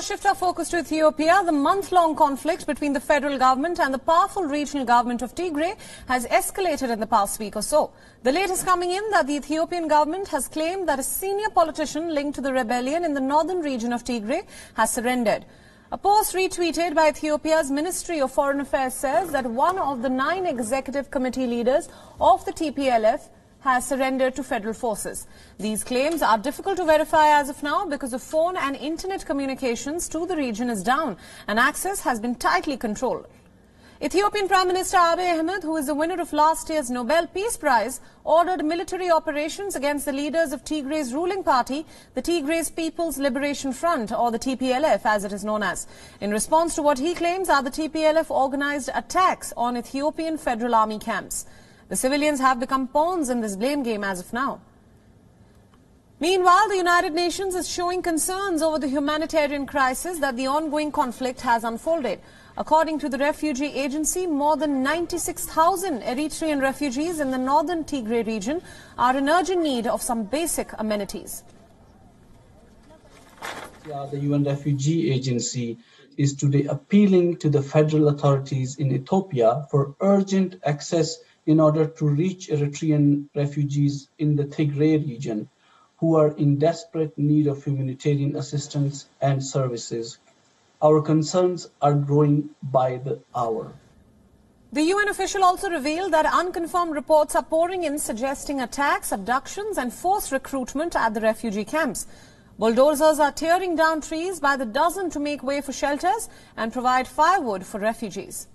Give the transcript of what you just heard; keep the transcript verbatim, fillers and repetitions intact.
Shift our focus to Ethiopia. The month-long conflict between the federal government and the powerful regional government of Tigray has escalated in the past week or so. The latest coming in that the Ethiopian government has claimed that a senior politician linked to the rebellion in the northern region of Tigray has surrendered. A post retweeted by Ethiopia's Ministry of Foreign Affairs says that one of the nine executive committee leaders of the T P L F has surrendered to federal forces. These claims are difficult to verify as of now because the phone and internet communications to the region is down and access has been tightly controlled. Ethiopian Prime Minister Abiy Ahmed, who is the winner of last year's Nobel Peace Prize, ordered military operations against the leaders of Tigray's ruling party, the Tigray People's Liberation Front, or the T P L F as it is known as, in response to what he claims are the T P L F organized attacks on Ethiopian Federal Army camps. The civilians have become pawns in this blame game as of now. Meanwhile, the United Nations is showing concerns over the humanitarian crisis that the ongoing conflict has unfolded. According to the refugee agency, more than ninety-six thousand Eritrean refugees in the northern Tigray region are in urgent need of some basic amenities. Yeah, the U N Refugee Agency is today appealing to the federal authorities in Ethiopia for urgent access in order to reach Eritrean refugees in the Tigray region who are in desperate need of humanitarian assistance and services. Our concerns are growing by the hour. The U N official also revealed that unconfirmed reports are pouring in suggesting attacks, abductions and forced recruitment at the refugee camps. Bulldozers are tearing down trees by the dozen to make way for shelters and provide firewood for refugees.